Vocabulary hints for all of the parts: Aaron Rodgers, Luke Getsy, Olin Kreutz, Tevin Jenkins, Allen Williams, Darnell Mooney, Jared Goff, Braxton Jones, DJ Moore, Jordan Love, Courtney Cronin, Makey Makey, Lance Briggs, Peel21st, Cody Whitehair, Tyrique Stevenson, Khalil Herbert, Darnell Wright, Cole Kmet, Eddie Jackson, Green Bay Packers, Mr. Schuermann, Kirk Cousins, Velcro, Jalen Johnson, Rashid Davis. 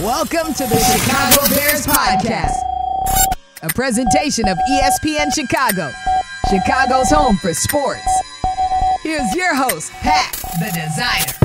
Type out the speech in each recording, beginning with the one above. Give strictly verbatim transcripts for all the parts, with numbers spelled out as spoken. Welcome to the Chicago Bears Podcast, a presentation of E S P N Chicago, Chicago's home for sports. Here's your host, Pat the Designer.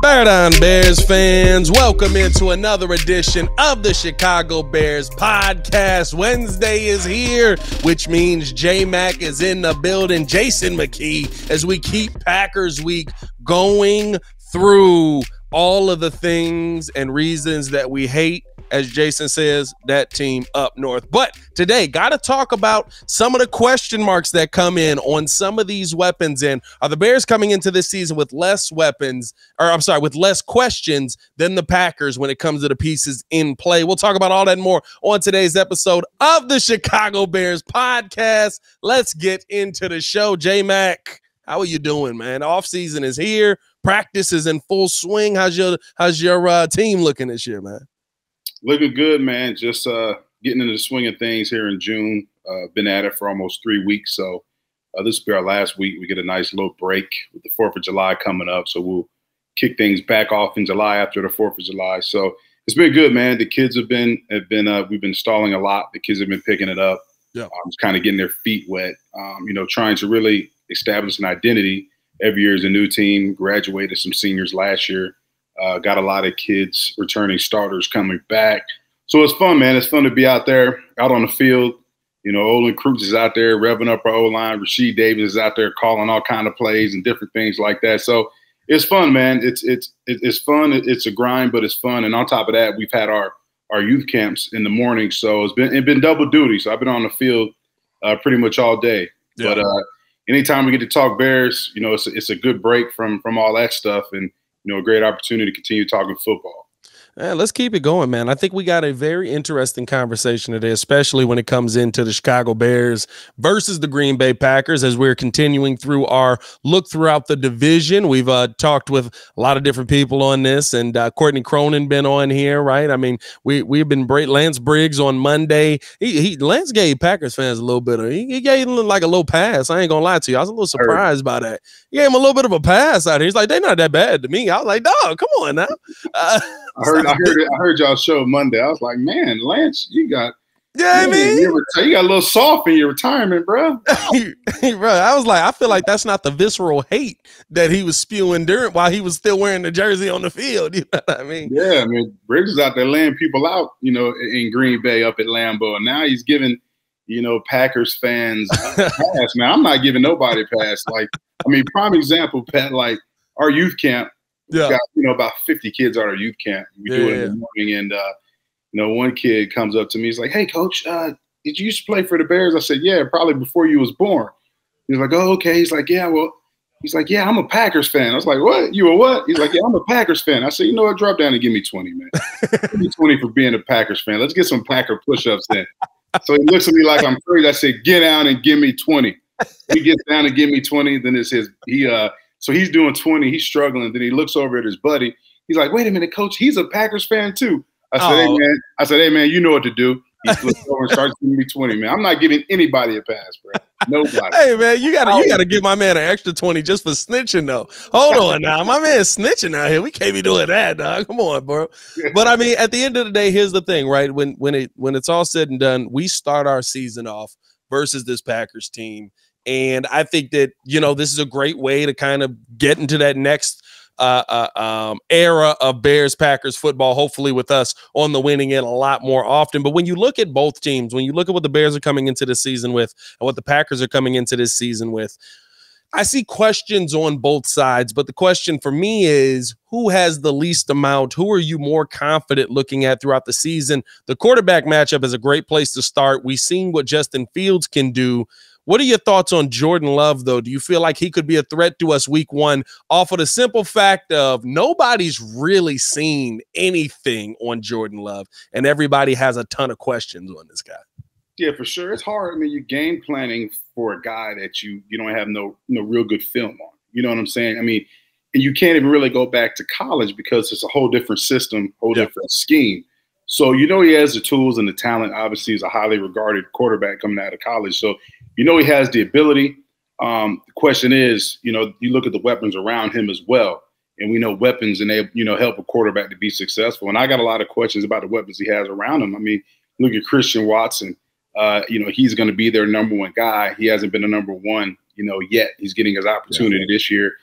Paradigm Bears fans, welcome into another edition of the Chicago Bears Podcast. Wednesday is here, which means J-Mac is in the building. Jason McKee, as we keep Packers Week going through all of the things and reasons that we hate, as Jason says, that team up north. But today, got to talk about some of the question marks that come in on some of these weapons. And are the Bears coming into this season with less weapons, or I'm sorry, with less questions than the Packers when it comes to the pieces in play? We'll talk about all that and more on today's episode of the Chicago Bears Podcast. Let's get into the show. J-Mac, how are you doing, man? Offseason is here. Practice is in full swing. How's your, how's your uh, team looking this year, man? Looking good, man. Just uh, getting into the swing of things here in June. Uh, been at it for almost three weeks. So uh, this will be our last week. We get a nice little break with the fourth of July coming up. So we'll kick things back off in July after the fourth of July. So it's been good, man. The kids have been, have been uh, we've been stalling a lot. The kids have been picking it up. Yeah. Um, just kind of getting their feet wet, um, you know, trying to really establish an identity. Every year is a new team. Graduated some seniors last year. Uh, got a lot of kids returning starters coming back. So it's fun, man. It's fun to be out there, out on the field. You know, Olin Kreutz is out there revving up our O-line. Rashid Davis is out there calling all kind of plays and different things like that. So it's fun, man. It's it's it's fun. It's a grind, but it's fun. And on top of that, we've had our our youth camps in the morning. So it's been, it's been double duty. So I've been on the field uh, pretty much all day. Yeah. But uh, anytime we get to talk Bears, you know, it's a, it's a good break from from all that stuff. And you know, a great opportunity to continue talking football. Man, let's keep it going, man. I think we got a very interesting conversation today, especially when it comes into the Chicago Bears versus the Green Bay Packers as we're continuing through our look throughout the division. We've uh, talked with a lot of different people on this, and uh, Courtney Cronin been on here, right? I mean, we, we've been great. Lance Briggs on Monday. He, he Lance gave Packers fans a little bit of, he, he gave them like a little pass. I ain't going to lie to you. I was a little surprised by that. He gave him a little bit of a pass out here. He's like, they're not that bad to me. I was like, dog, come on now. Uh, I heard, I heard, I heard y'all show Monday. I was like, man, Lance, you got, yeah, you, I mean, you, you got a little soft in your retirement, bro. Bro, I was like, I feel like that's not the visceral hate that he was spewing during while he was still wearing the jersey on the field. You know what I mean? Yeah, I mean, Briggs is out there laying people out, you know, in Green Bay up at Lambeau, and now he's giving, you know, Packers fans a pass. Man, I'm not giving nobody a pass. Like, I mean, prime example, Pat. Like our youth camp. Yeah. We got, you know, about fifty kids at our youth camp. We yeah, do it in the morning, and uh, you know, one kid comes up to me. He's like, "Hey, coach, uh, did you used to play for the Bears?" I said, "Yeah, probably before you was born." He's like, "Oh, okay." He's like, "Yeah, well," he's like, "Yeah, I'm a Packers fan." I was like, "What? You a what?" He's like, "Yeah, I'm a Packers fan." I said, "You know what? Drop down and give me twenty, man. Give me twenty for being a Packers fan. Let's get some Packer push-ups in." So he looks at me like I'm crazy. I said, "Get down and give me twenty." He gets down and give me twenty. Then it's his. He uh. So he's doing twenty. He's struggling. Then he looks over at his buddy. He's like, "Wait a minute, coach. He's a Packers fan too." I said, oh. "Hey man." I said, "Hey man, you know what to do." He flips over and starts giving me twenty. Man, I'm not giving anybody a pass, bro. Nobody. Hey man, you gotta you gotta give my man an extra twenty just for snitching though. Hold on now, my man's snitching out here. We can't be doing that, dog. Come on, bro. But I mean, at the end of the day, here's the thing, right? When when it when it's all said and done, we start our season off versus this Packers team. And I think that, you know, this is a great way to kind of get into that next uh, uh, um, era of Bears-Packers football, hopefully with us on the winning end a lot more often. But when you look at both teams, when you look at what the Bears are coming into this season with and what the Packers are coming into this season with, I see questions on both sides, but the question for me is who has the least amount? Who are you more confident looking at throughout the season? The quarterback matchup is a great place to start. We've seen what Justin Fields can do. What are your thoughts on Jordan Love, though? Do you feel like he could be a threat to us week one off of the simple fact of nobody's really seen anything on Jordan Love, and everybody has a ton of questions on this guy? Yeah, for sure. It's hard. I mean, you're game planning for a guy that you you don't have no, no real good film on. You know what I'm saying? I mean, and you can't even really go back to college because it's a whole different system, whole yeah. different scheme. So you know he has the tools and the talent. Obviously, he's a highly regarded quarterback coming out of college. So you know he has the ability. Um, the question is, you know, you look at the weapons around him as well. And we know weapons and they, you know, help a quarterback to be successful. And I got a lot of questions about the weapons he has around him. I mean, look at Christian Watson. Uh, you know, he's going to be their number one guy. He hasn't been a number one, you know, yet. He's getting his opportunity yeah. this year.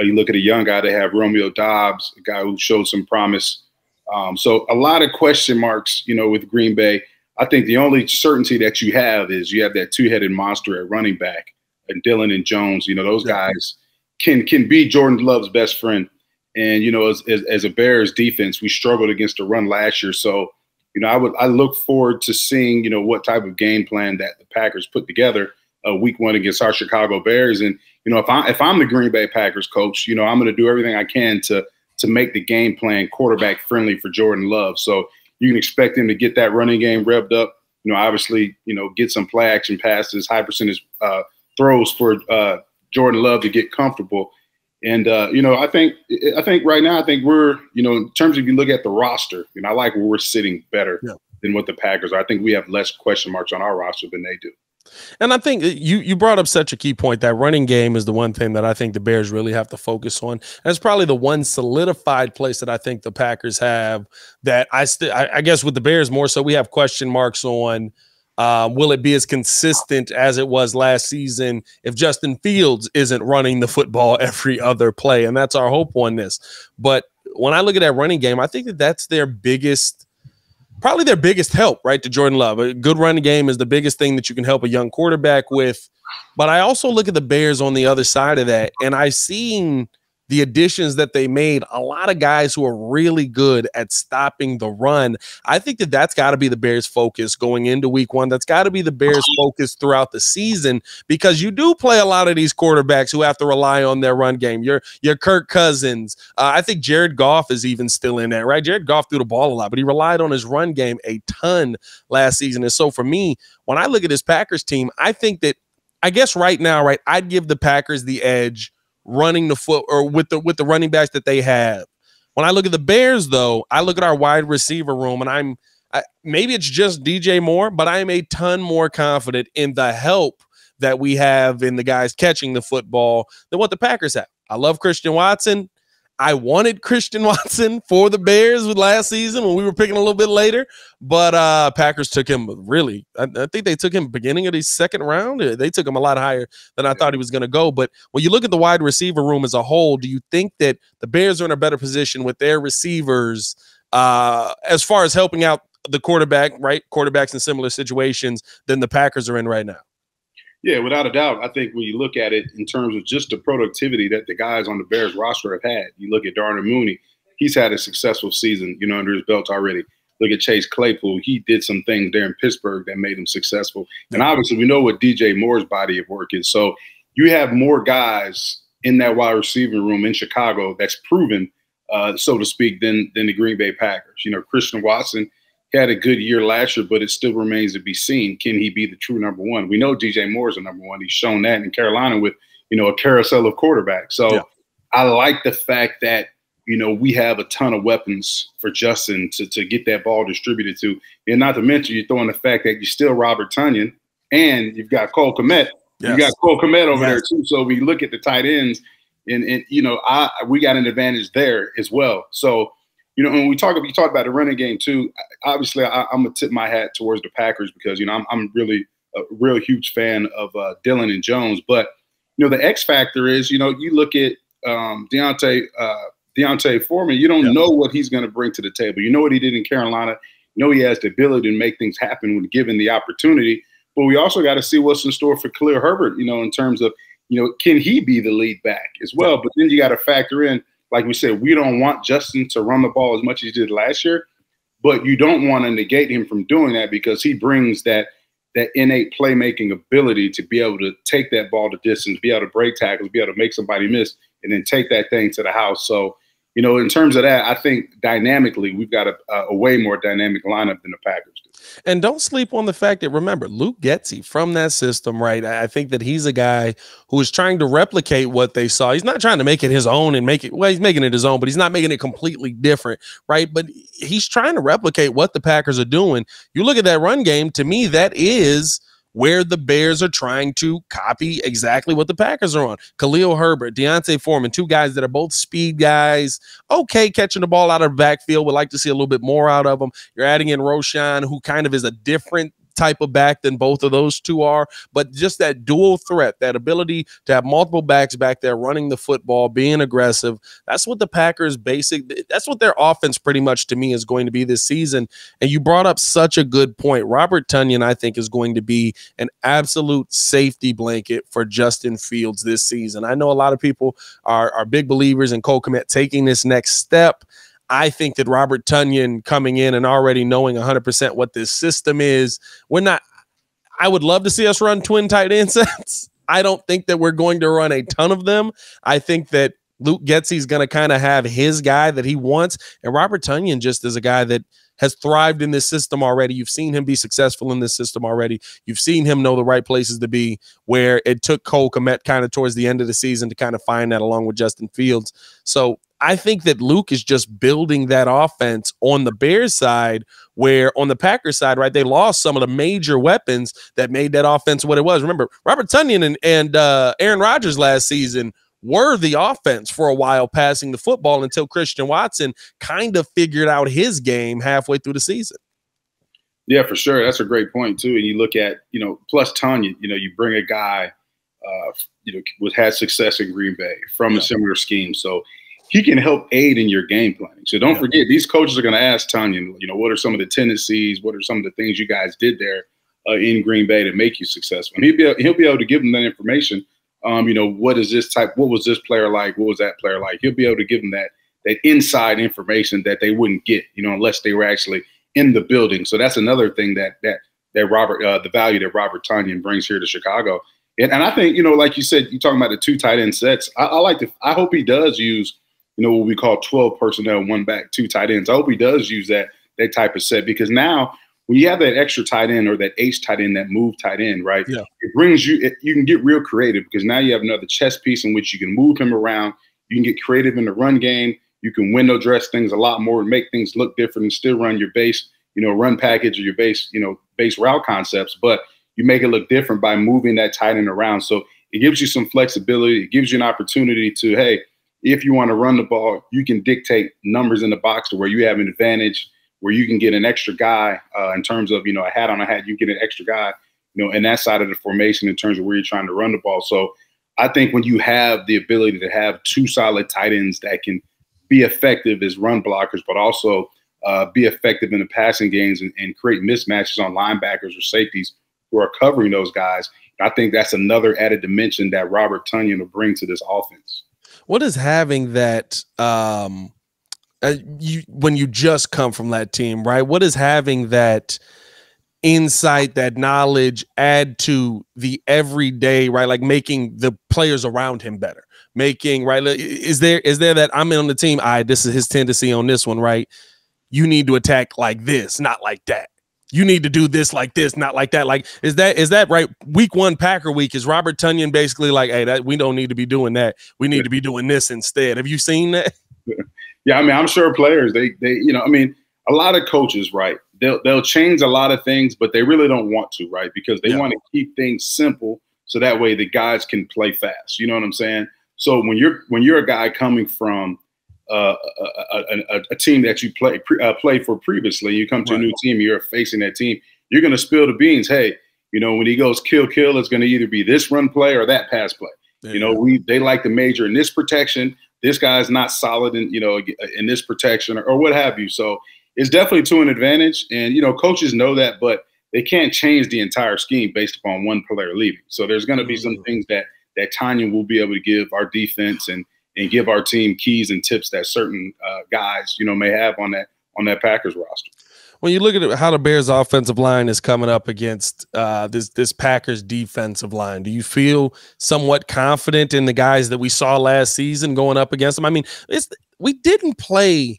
Uh, you look at a young guy. They have Romeo Dobbs, a guy who showed some promise. Um, so a lot of question marks, you know, with Green Bay. I think the only certainty that you have is you have that two-headed monster at running back, and Dylan and Jones. You know, those guys can can be Jordan Love's best friend. And, you know, as, as, as a Bears defense, we struggled against the run last year. So, you know, I would I look forward to seeing, you know, what type of game plan that the Packers put together uh, week one against our Chicago Bears. And, you know, if, I, if I'm the Green Bay Packers coach, you know, I'm going to do everything I can to to make the game plan quarterback friendly for Jordan Love. So you can expect him to get that running game revved up. You know, obviously, you know, get some play action passes, high percentage uh, throws for uh, Jordan Love to get comfortable. And, uh, you know, I think I think right now I think we're, you know, in terms of you look at the roster, you know, I like where we're sitting better yeah. than what the Packers are. I think we have less question marks on our roster than they do. And I think you you brought up such a key point. That running game is the one thing that I think the Bears really have to focus on. That's probably the one solidified place that I think the Packers have that I still I, I guess with the Bears more so we have question marks on. Uh, will it be as consistent as it was last season if Justin Fields isn't running the football every other play? And that's our hope on this. But when I look at that running game, I think that that's their biggest, probably their biggest help, right, to Jordan Love. A good running game is the biggest thing that you can help a young quarterback with. But I also look at the Bears on the other side of that, and I've seen the additions that they made, a lot of guys who are really good at stopping the run. I think that that's got to be the Bears' focus going into week one. That's got to be the Bears' focus throughout the season, because you do play a lot of these quarterbacks who have to rely on their run game. Your, your Kirk Cousins. Uh, I think Jared Goff is even still in that, right? Jared Goff threw the ball a lot, but he relied on his run game a ton last season. And so for me, when I look at this Packers team, I think that, I guess right now, right, I'd give the Packers the edge running the foot or with the with the running backs that they have. When I look at the Bears, though, I look at our wide receiver room, and I'm I, maybe it's just D J Moore, but I am a ton more confident in the help that we have in the guys catching the football than what the Packers have. I love Christian Watson. I wanted Christian Watson for the Bears with last season when we were picking a little bit later, but uh, Packers took him really, I, I think they took him beginning of the second round. They took him a lot higher than I yeah. thought he was going to go. But when you look at the wide receiver room as a whole, do you think that the Bears are in a better position with their receivers uh, as far as helping out the quarterback, right? Quarterbacks in similar situations than the Packers are in right now? Yeah, without a doubt. I think when you look at it in terms of just the productivity that the guys on the Bears roster have had, you look at Darnell Mooney, he's had a successful season, you know, under his belt already. Look at Chase Claypool. He did some things there in Pittsburgh that made him successful. And obviously we know what D J Moore's body of work is. So you have more guys in that wide receiver room in Chicago that's proven, uh, so to speak, than, than the Green Bay Packers. You know, Christian Watson, he had a good year last year, but it still remains to be seen. Can he be the true number one? We know D J Moore is the number one. He's shown that in Carolina with, you know, a carousel of quarterbacks. So yeah. I like the fact that, you know, we have a ton of weapons for Justin to, to get that ball distributed to. And not to mention, you throw in the fact that you're still Robert Tonyan and you've got Cole Kmet. Yes. You got Cole Kmet over yes. there too. So we look at the tight ends and, and you know, I, we got an advantage there as well. So, you know, when we talk, we talk about the running game too. Obviously, I, I'm gonna tip my hat towards the Packers because you know I'm, I'm really a real huge fan of uh, Dylan and Jones. But you know, the X factor is you know you look at um, D'Onta uh, D'Onta Foreman. You don't yeah. know what he's gonna bring to the table. You know what he did in Carolina. You know he has the ability to make things happen when given the opportunity. But we also got to see what's in store for Khalil Herbert. You know, in terms of you know can he be the lead back as well? But then you got to factor in. Like we said, we don't want Justin to run the ball as much as he did last year, but you don't want to negate him from doing that because he brings that that innate playmaking ability to be able to take that ball to distance, be able to break tackles, be able to make somebody miss, and then take that thing to the house. So, you know, in terms of that, I think dynamically we've got a, a way more dynamic lineup than the Packers do. And don't sleep on the fact that, remember, Luke Getsy from that system, right? I think that he's a guy who is trying to replicate what they saw. He's not trying to make it his own and make it, well, he's making it his own, but he's not making it completely different, right? But he's trying to replicate what the Packers are doing. You look at that run game, to me, that is where the Bears are trying to copy exactly what the Packers are on. Khalil Herbert, D'Onta Foreman, two guys that are both speed guys, okay, catching the ball out of the backfield. We'd like to see a little bit more out of them. You're adding in Roshan, who kind of is a different type of back than both of those two are, but just that dual threat, that ability to have multiple backs back there running the football, being aggressive. That's what the Packers basic, that's what their offense pretty much to me is going to be this season. And you brought up such a good point. Robert Tonyan, I think, is going to be an absolute safety blanket for Justin Fields this season. I know a lot of people are, are big believers in Cole Kmet taking this next step. I think that Robert Tonyan coming in and already knowing one hundred percent what this system is, we're not – I would love to see us run twin tight end sets. I don't think that we're going to run a ton of them. I think that Luke Getsy is going to kind of have his guy that he wants, and Robert Tonyan just is a guy that has thrived in this system already. You've seen him be successful in this system already. You've seen him know the right places to be, where it took Cole Kmet kind of towards the end of the season to kind of find that along with Justin Fields. So – I think that Luke is just building that offense on the Bears side, where on the Packers side, right, they lost some of the major weapons that made that offense what it was. Remember, Robert Tonyan and, and uh, Aaron Rodgers last season were the offense for a while passing the football until Christian Watson kind of figured out his game halfway through the season. Yeah, for sure. That's a great point, too. And you look at, you know, plus Tonyan, you know, you bring a guy, uh, you know, who had success in Green Bay from yeah. a similar scheme. So he can help aid in your game planning. So don't yeah. forget, these coaches are going to ask Tonyan, you know, what are some of the tendencies? What are some of the things you guys did there uh, in Green Bay to make you successful? And he'll be, he'll be able to give them that information. Um, you know, what is this type? What was this player like? What was that player like? He'll be able to give them that, that inside information that they wouldn't get, you know, unless they were actually in the building. So that's another thing that, that, that Robert, uh, the value that Robert Tonyan brings here to Chicago. And, and I think, you know, like you said, you're talking about the two tight end sets. I, I like to, I hope he does use, you know, what we call twelve personnel, one back, two tight ends. I hope he does use that that type of set, because now when you have that extra tight end or that H tight end, that move tight end, right, yeah. it brings you it, – you can get real creative, because now you have another chess piece in which you can move him around. You can get creative in the run game. You can window dress things a lot more and make things look different and still run your base, you know, run package or your base, you know, base route concepts, but you make it look different by moving that tight end around. So it gives you some flexibility. It gives you an opportunity to, hey, if you want to run the ball, you can dictate numbers in the box to where you have an advantage, where you can get an extra guy uh, in terms of, you know, a hat on a hat, you get an extra guy, you know, in that side of the formation in terms of where you're trying to run the ball. So I think when you have the ability to have two solid tight ends that can be effective as run blockers, but also uh, be effective in the passing games and, and create mismatches on linebackers or safeties who are covering those guys, I think that's another added dimension that Robert Tonyan will bring to this offense. What is having that um, uh, you, when you just come from that team, right? What is having that insight, that knowledge add to the everyday, right? Like making the players around him better, making, right? Is there, is there that I'm in on the team? All right, this is his tendency on this one, right? You need to attack like this, not like that. You need to do this like this, not like that. Like, is that is that right? Week one Packer week is Robert Tonyan basically like, hey, that we don't need to be doing that. We need yeah. to be doing this instead. Have you seen that? Yeah, I mean, I'm sure players they they you know, I mean, a lot of coaches, right? They'll they'll change a lot of things, but they really don't want to, right? Because they yeah. want to keep things simple so that way the guys can play fast. You know what I'm saying? So when you're when you're a guy coming from Uh, a, a, a, a team that you play, pre, uh, played for previously, you come to right. a new team, you're facing that team, you're going to spill the beans. Hey, you know, when he goes kill, kill, it's going to either be this run play or that pass play. There you know, know, we they like to major in this protection. This guy's not solid in, you know, in this protection or, or what have you. So it's definitely to an advantage. And, you know, coaches know that, but they can't change the entire scheme based upon one player leaving. So there's going to be some things that, that Tonyan will be able to give our defense and, and give our team keys and tips that certain uh, guys, you know, may have on that on that Packers roster. When you look at how the Bears' offensive line is coming up against uh, this this Packers defensive line, do you feel somewhat confident in the guys that we saw last season going up against them? I mean, it's, we didn't play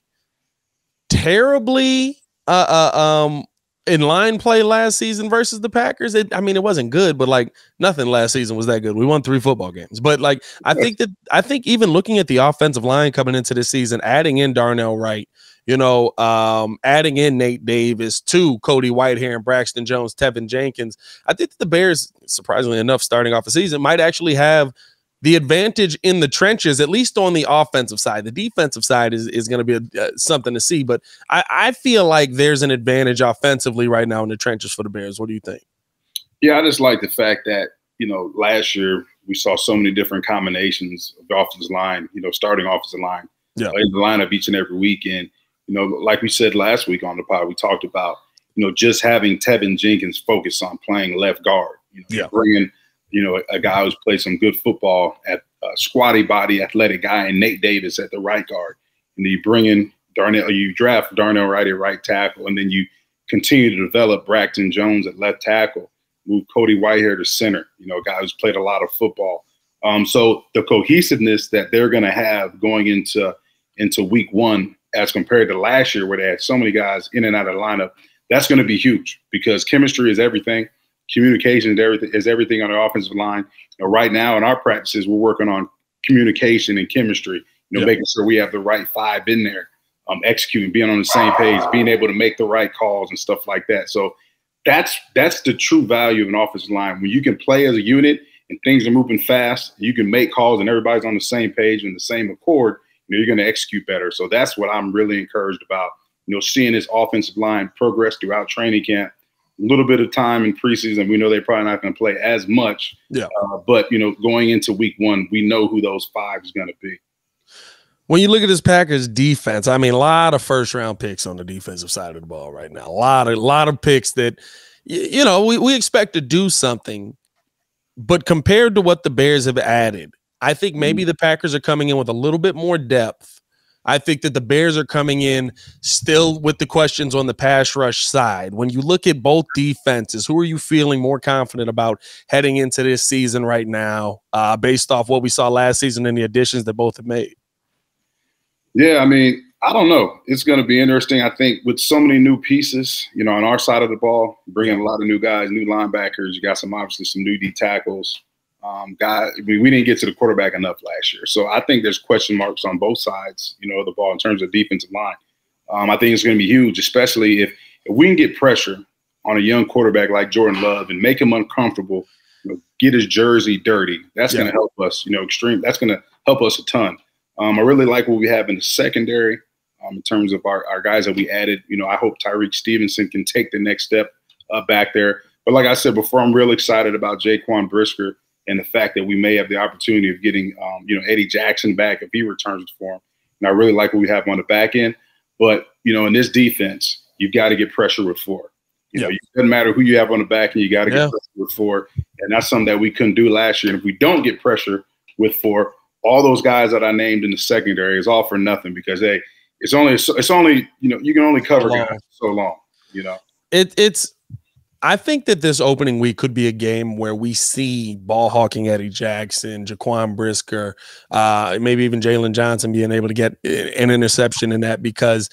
terribly uh, uh, um, in line play last season versus the Packers. It, I mean, it wasn't good, but like nothing last season was that good. We won three football games, but like, I think that, I think even looking at the offensive line coming into this season, adding in Darnell Wright you know, um, adding in Nate Davis to Cody Whitehair and Braxton Jones, Tevin Jenkins, I think that the Bears, surprisingly enough, starting off the season, might actually have the advantage in the trenches, at least on the offensive side. The defensive side is, is going to be a, uh, something to see, but I, I feel like there's an advantage offensively right now in the trenches for the Bears. What do you think? Yeah, I just like the fact that, you know, last year we saw so many different combinations of the offensive line, you know, starting offensive line, yeah. in the lineup each and every week. And, you know, like we said last week on the pod, we talked about, you know, just having Tevin Jenkins focus on playing left guard, you know, yeah. bringing – you know, a, a guy who's played some good football, at a squatty body, athletic guy, and Nate Davis at the right guard. And you bring in Darnell, you draft Darnell Wright at right tackle, and then you continue to develop Braxton Jones at left tackle, move Cody Whitehair to center, you know, a guy who's played a lot of football. Um, so the cohesiveness that they're going to have going into, into week one as compared to last year where they had so many guys in and out of the lineup, that's going to be huge because chemistry is everything. Communication is everything on the offensive line. You know, right now in our practices, we're working on communication and chemistry, you know, yeah. making sure we have the right five in there, um, executing, being on the same page, being able to make the right calls and stuff like that. So that's that's the true value of an offensive line. When you can play as a unit and things are moving fast, you can make calls and everybody's on the same page and the same accord, you know, you're going to execute better. So that's what I'm really encouraged about, you know, seeing this offensive line progress throughout training camp. Little bit of time in preseason. We know they're probably not going to play as much. Yeah. Uh, but, you know, going into week one, we know who those five is going to be. When you look at this Packers defense, I mean, a lot of first round picks on the defensive side of the ball right now. A lot of, a lot of picks that, you know, we, we expect to do something. But compared to what the Bears have added, I think maybe the Packers are coming in with a little bit more depth. I think that the Bears are coming in still with the questions on the pass rush side. When you look at both defenses, who are you feeling more confident about heading into this season right now, uh, based off what we saw last season and the additions that both have made? Yeah, I mean, I don't know. It's going to be interesting. I think with so many new pieces, you know, on our side of the ball, bringing a lot of new guys, new linebackers. You got some, obviously, some new D tackles. Um, guy, I mean, we didn't get to the quarterback enough last year. So I think there's question marks on both sides, you know, of the ball in terms of defensive line. Um, I think it's going to be huge, especially if, if we can get pressure on a young quarterback like Jordan Love and make him uncomfortable, you know, get his jersey dirty. That's yeah. going to help us, you know, extreme. That's going to help us a ton. Um, I really like what we have in the secondary um, in terms of our, our guys that we added. You know, I hope Tyrique Stevenson can take the next step uh, back there. But like I said before, I'm real excited about Jaquan Brisker. And the fact that we may have the opportunity of getting, um, you know, Eddie Jackson back if he returns to form. And I really like what we have on the back end. But, you know, in this defense, you've got to get pressure with four. You yeah. know, it doesn't matter who you have on the back end, you got to get yeah. pressure with four. And that's something that we couldn't do last year. And if we don't get pressure with four, all those guys that I named in the secondary is all for nothing because, hey, it's only, it's only, you know, you can only cover so guys so long, you know. It, it's, I think that this opening week could be a game where we see ball hawking Eddie Jackson, Jaquan Brisker, uh, maybe even Jalen Johnson being able to get an interception in that because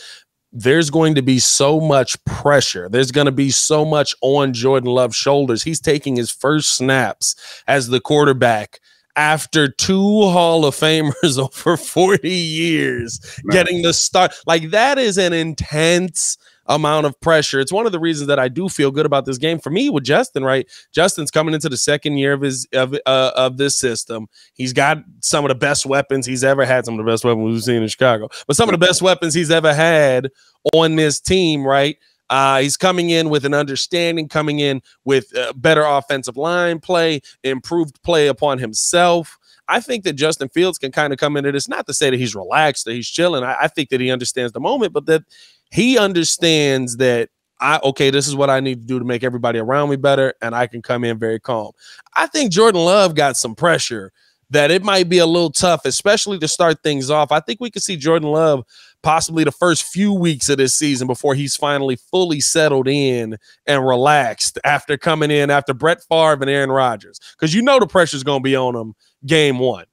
there's going to be so much pressure. There's going to be so much on Jordan Love's shoulders. He's taking his first snaps as the quarterback after two Hall of Famers over forty years, nice. Getting the start. Like that is an intense amount of pressure. It's one of the reasons that I do feel good about this game. For me, with Justin, right? Justin's coming into the second year of his of uh, of this system. He's got some of the best weapons he's ever had, some of the best weapons we've seen in Chicago, but some of the best weapons he's ever had on this team, right? Uh, he's coming in with an understanding, coming in with uh, better offensive line play, improved play upon himself. I think that Justin Fields can kind of come into this, not to say that he's relaxed, that he's chilling. I, I think that he understands the moment, but that he understands that, I okay, this is what I need to do to make everybody around me better, and I can come in very calm. I think Jordan Love got some pressure that it might be a little tough, especially to start things off. I think we could see Jordan Love possibly the first few weeks of this season before he's finally fully settled in and relaxed after coming in after Brett Favre and Aaron Rodgers, because you know the pressure's going to be on him game one.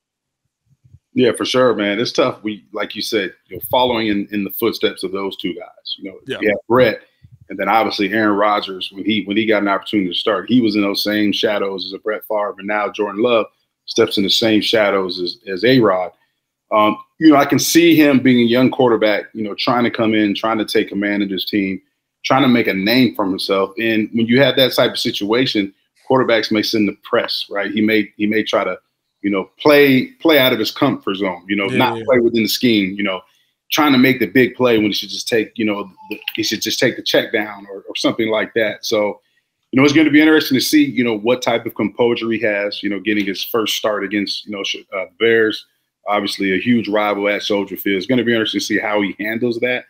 Yeah, for sure, man. It's tough. We, like you said, you know, following in, in the footsteps of those two guys. You know, yeah. yeah, Brett, and then obviously Aaron Rodgers when he when he got an opportunity to start, he was in those same shadows as a Brett Favre, and now Jordan Love steps in the same shadows as as A-Rod. Um, you know, I can see him being a young quarterback, you know, trying to come in, trying to take command of this team, trying to make a name for himself. And when you have that type of situation, quarterbacks may send the press, right? He may he may try to, you know, play play out of his comfort zone, you know, yeah, not yeah. play within the scheme, you know, trying to make the big play when he should just take, you know, the, he should just take the check down or, or something like that. So, you know, it's going to be interesting to see, you know, what type of composure he has, you know, getting his first start against, you know, uh, Bears, obviously a huge rival at Soldier Field. It's going to be interesting to see how he handles that,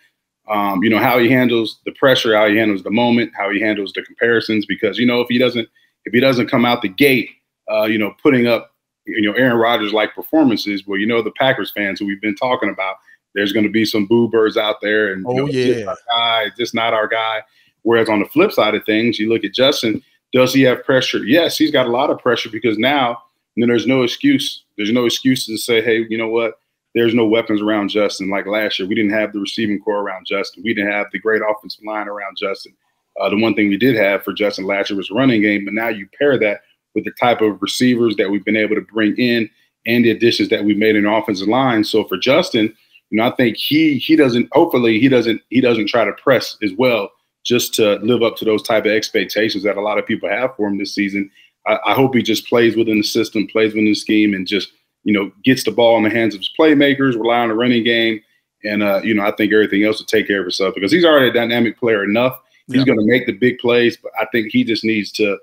um, you know, how he handles the pressure, how he handles the moment, how he handles the comparisons, because, you know, if he doesn't, if he doesn't come out the gate, uh, you know, putting up, you know, Aaron Rodgers-like performances, well, you know, the Packers fans who we've been talking about, there's going to be some boo birds out there and, oh, you know, yeah. just our guy, just not our guy. Whereas on the flip side of things, you look at Justin, does he have pressure? Yes, he's got a lot of pressure because now, you know, there's no excuse. There's no excuse to say, hey, you know what? There's no weapons around Justin. Like last year, we didn't have the receiving core around Justin. We didn't have the great offensive line around Justin. Uh, the one thing we did have for Justin last year was running game, but now you pair that with the type of receivers that we've been able to bring in and the additions that we made in the offensive line. So for Justin, you know, I think he he doesn't. Hopefully, he doesn't he doesn't try to press as well, just to live up to those type of expectations that a lot of people have for him this season. I, I hope he just plays within the system, plays within the scheme, and just, you know, gets the ball in the hands of his playmakers, rely on the running game, and uh, you know, I think everything else will take care of itself because he's already a dynamic player enough. He's yeah. going to make the big plays, but I think he just needs to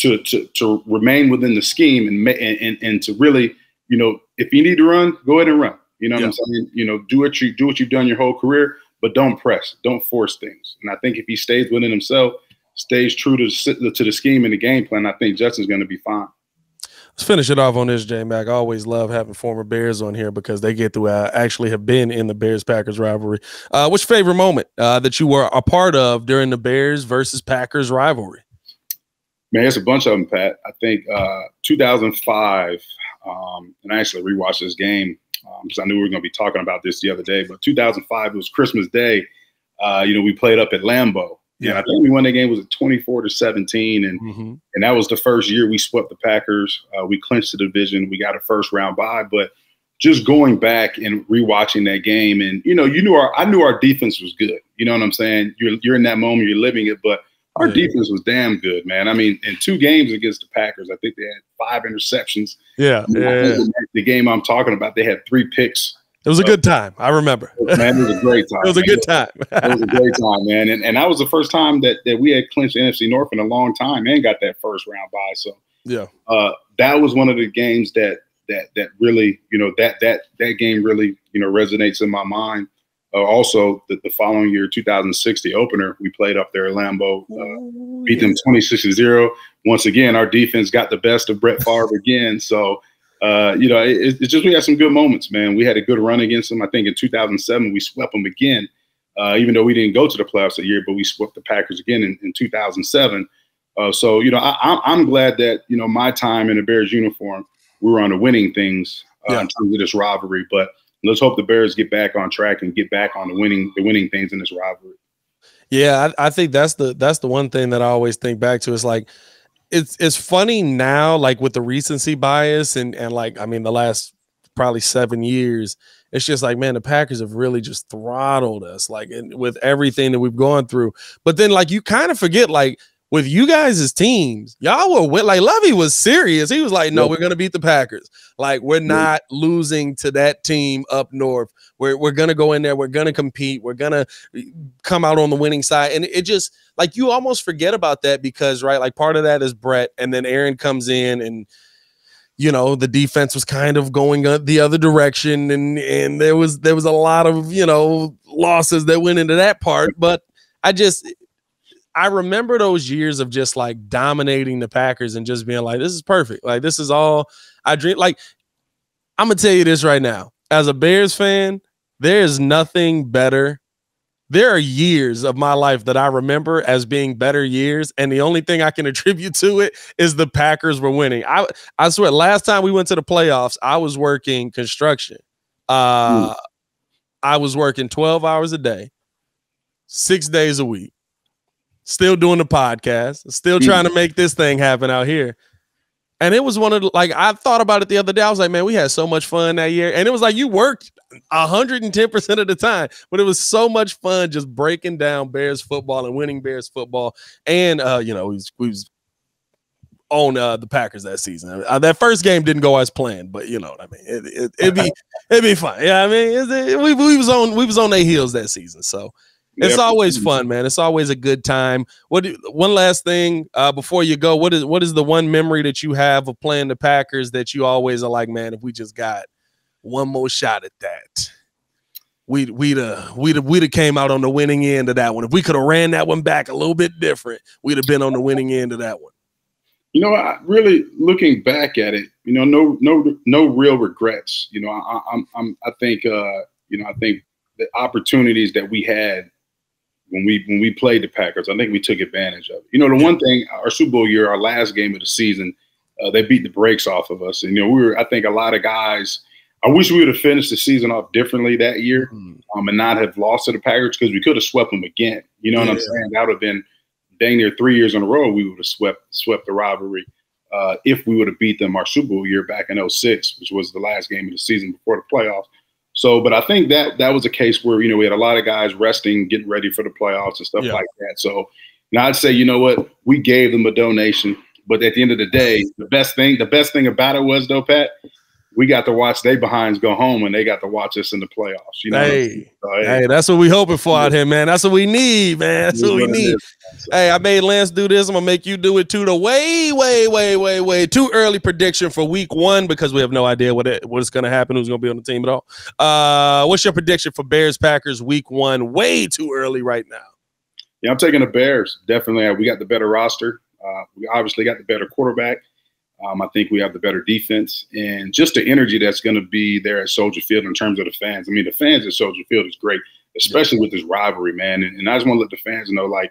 to to, to remain within the scheme and, and and and to really, you know, if you need to run, go ahead and run. You know what yeah. I'm saying? You know, do what you do what you've done your whole career, but don't press, don't force things. And I think if he stays within himself, stays true to the, to the scheme and the game plan, I think Justin's going to be fine. Let's finish it off on this, J Mac. I always love having former Bears on here because they get to uh, actually have been in the Bears-Packers rivalry. Uh, what's your favorite moment uh, that you were a part of during the Bears versus Packers rivalry? Man, it's a bunch of them, Pat. I think uh, two thousand five, um, and I actually rewatched this game because um, I knew we were going to be talking about this the other day, but two thousand five, it was Christmas Day. Uh, you know, we played up at Lambeau. Yeah. And I think we won that game, it was twenty-four to seventeen, and mm-hmm. and that was the first year we swept the Packers. Uh, we clinched the division. We got a first-round bye. But just going back and rewatching that game, and, you know, you knew our I knew our defense was good. You know what I'm saying? You're, you're in that moment, you're living it, but our yeah. defense was damn good, man. I mean, in two games against the Packers, I think they had five interceptions. Yeah. You know, yeah. The game I'm talking about, they had three picks. It was a good time. I remember. Man, it was a great time. It was a man. good time. It was a great time, man. And and that was the first time that, that we had clinched the N F C North in a long time and got that first round bye. So yeah, uh, that was one of the games that that that really, you know, that that that game really, you know, resonates in my mind. Uh, also, the, the following year, two thousand six, the opener, we played up there at Lambeau, uh, beat them twenty-six to zero. Once again, our defense got the best of Brett Favre again. So, uh, you know, it's it just we had some good moments, man. We had a good run against them. I think in two thousand seven, we swept them again, uh, even though we didn't go to the playoffs that year, but we swept the Packers again in, in two thousand seven. Uh, so, you know, I, I'm glad that, you know, my time in the Bears uniform, we were on the winning things uh, yeah. in terms of this rivalry, but let's hope the Bears get back on track and get back on the winning the winning things in this rivalry. Yeah, I, I think that's the that's the one thing that I always think back to. It's like it's it's funny now, like with the recency bias and and like I mean the last probably seven years, it's just like, man, the Packers have really just throttled us, like and with everything that we've gone through. But then like you kind of forget, like with you guys as teams, y'all were with, like Lovey was serious. He was like, no, we're going to beat the Packers. Like we're not losing to that team up north. We're, we're going to go in there. We're going to compete. We're going to come out on the winning side. And it just like you almost forget about that because, right, like part of that is Brett. And then Aaron comes in and, you know, the defense was kind of going the other direction. And, and there was there was a lot of, you know, losses that went into that part. But I just – I remember those years of just like dominating the Packers and just being like, this is perfect. Like, this is all I dream. Like, I'm going to tell you this right now. As a Bears fan, there is nothing better. There are years of my life that I remember as being better years. And the only thing I can attribute to it is the Packers were winning. I, I swear, last time we went to the playoffs, I was working construction. Uh, I was working twelve hours a day, six days a week. Still doing the podcast, still trying to make this thing happen out here. And it was one of the, like, I thought about it the other day. I was like, man, we had so much fun that year. And it was like, you worked one hundred ten percent of the time, but it was so much fun just breaking down Bears football and winning Bears football. And, uh, you know, we was, we was on uh, the Packers that season. Uh, that first game didn't go as planned, but you know what I mean? It, it, it'd be, it'd be fun. Yeah. I mean, it, we, we was on, we was on their heels that season. So it's yeah, always fun, man. It's always a good time. What do, one last thing uh, before you go, what is, what is the one memory that you have of playing the Packers that you always are like, man, if we just got one more shot at that, we'd, we'd, uh, we'd, we'd have came out on the winning end of that one. If we could have ran that one back a little bit different, we'd have been on the winning end of that one. You know, I, really looking back at it, you know, no, no, no real regrets. You know, I, I'm, I'm, I think, uh, you know, I think the opportunities that we had when we when we played the Packers, I think we took advantage of it. You know, the one thing, our Super Bowl year, our last game of the season, uh, they beat the brakes off of us, and you know, we were. I think a lot of guys. I wish we would have finished the season off differently that year, mm. um, and not have lost to the Packers because we could have swept them again. You know what yeah. I'm saying? That would have been. Dang near three years in a row, we would have swept swept the rivalry uh, if we would have beat them our Super Bowl year back in oh six, which was the last game of the season before the playoffs. So, but I think that that was a case where, you know, we had a lot of guys resting, getting ready for the playoffs and stuff yeah. like that. So now I'd say, you know what, we gave them a donation, but at the end of the day, the best thing, the best thing about it was though, Pat, we got to watch they behinds go home and they got to watch us in the playoffs. You know, hey, so, hey. hey that's what we hoping for out here, man. That's what we need, man. That's what we need. Hey, I made Lance do this. I'm going to make you do it too. The way, way, way, way, way too early prediction for week one because we have no idea what it, what's going to happen, who's going to be on the team at all. Uh, what's your prediction for Bears-Packers week one? Way too early right now. Yeah, I'm taking the Bears. Definitely. We got the better roster. Uh, we obviously got the better quarterback. Um, I think we have the better defense and just the energy that's going to be there at Soldier Field in terms of the fans. I mean, the fans at Soldier Field is great, especially yeah. with this rivalry, man. And, and I just want to let the fans know, like,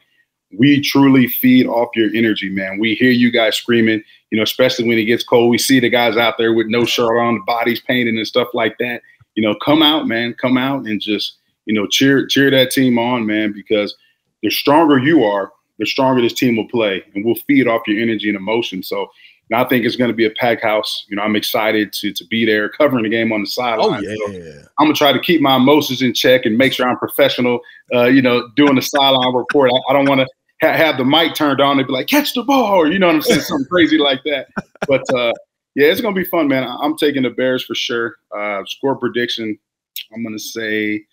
we truly feed off your energy, man. We hear you guys screaming, you know, especially when it gets cold. We see the guys out there with no shirt on, the bodies painted and stuff like that. You know, come out, man. Come out and just, you know, cheer, cheer that team on, man, because the stronger you are, the stronger this team will play. And we'll feed off your energy and emotion. So, and I think it's going to be a packed house. You know, I'm excited to to be there covering the game on the sideline. Oh, yeah. So I'm going to try to keep my emotions in check and make sure I'm professional, uh, you know, doing the sideline report. I, I don't want to ha have the mic turned on and be like, catch the ball, or, you know what I'm saying, something crazy like that. But, uh, yeah, it's going to be fun, man. I I'm taking the Bears for sure. Uh, score prediction, I'm going to say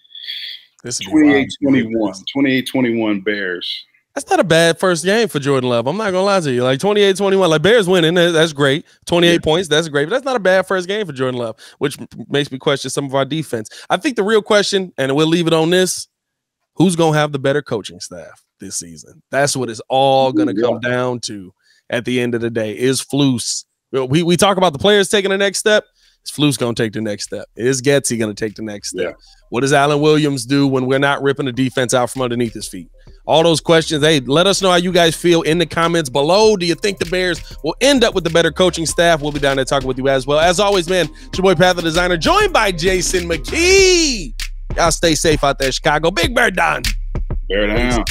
twenty-eight twenty-one. twenty-eight twenty-one Bears. That's not a bad first game for Jordan Love. I'm not going to lie to you. Like twenty-eight twenty-one, like Bears winning, that's great. twenty-eight yeah. points, that's great. But that's not a bad first game for Jordan Love, which makes me question some of our defense. I think the real question, and we'll leave it on this, who's going to have the better coaching staff this season? That's what it's all going to yeah. come down to at the end of the day is Flus. We, we talk about the players taking the next step. Is Flus going to take the next step? Is Getsy going to take the next step? Yeah. What does Allen Williams do when we're not ripping the defense out from underneath his feet? All those questions. Hey, let us know how you guys feel in the comments below. Do you think the Bears will end up with the better coaching staff? We'll be down there talking with you as well. As always, man, it's your boy, Pat the Designer, joined by Jason McKee. Y'all stay safe out there, Chicago. Big Bear down. Bear down.